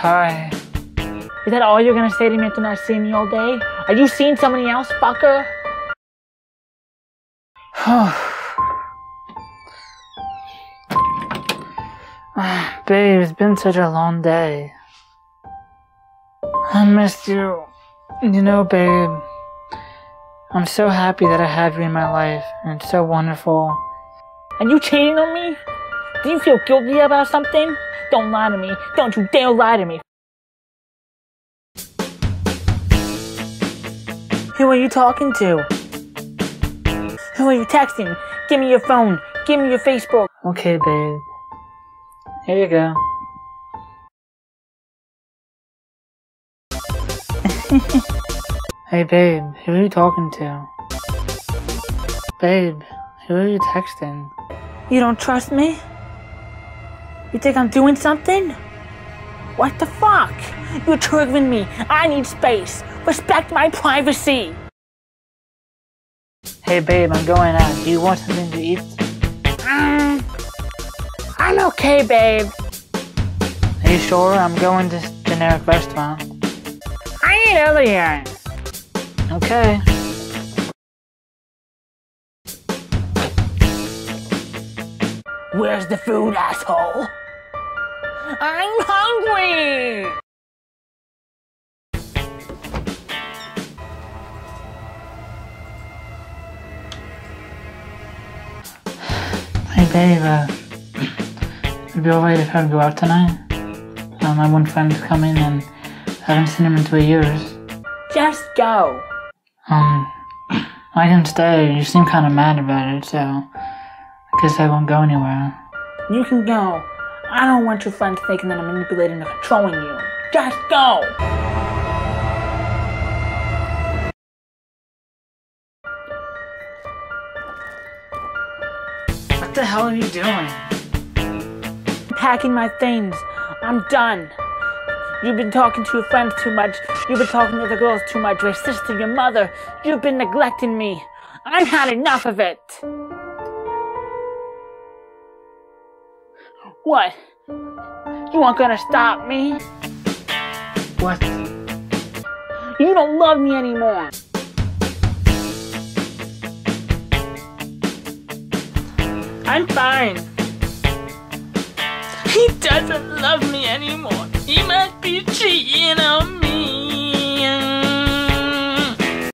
Hi. Is that all you're gonna say to me after not seeing me all day? Are you seeing somebody else, fucker? Babe, it's been such a long day. I missed you. You know, babe, I'm so happy that I have you in my life, and it's so wonderful. Are you cheating on me? Do you feel guilty about something? Don't lie to me. Don't you dare lie to me. Who are you talking to? Who are you texting? Give me your phone. Give me your Facebook. Okay, babe. Here you go. Hey, babe. Who are you talking to? Babe, who are you texting? You don't trust me? You think I'm doing something? What the fuck? You're triggering me. I need space. Respect my privacy. Hey babe, I'm going out. Do you want something to eat? I'm okay, babe. Are you sure? I'm going to this generic restaurant. I ate earlier. Okay. Where's the food, asshole? I'm hungry! Hey babe, would it be alright if I would go out tonight? My one friend's coming and I haven't seen him in 2 years. Just go! I can stay. You seem kind of mad about it, so I guess I won't go anywhere. You can go. I don't want your friends thinking that I'm manipulating or controlling you. Just go! What the hell are you doing? Packing my things. I'm done. You've been talking to your friends too much. You've been talking to the girls too much. Your sister, your mother. You've been neglecting me. I've had enough of it. What? You aren't gonna stop me? What? You don't love me anymore. I'm fine. He doesn't love me anymore. He must be cheating on me.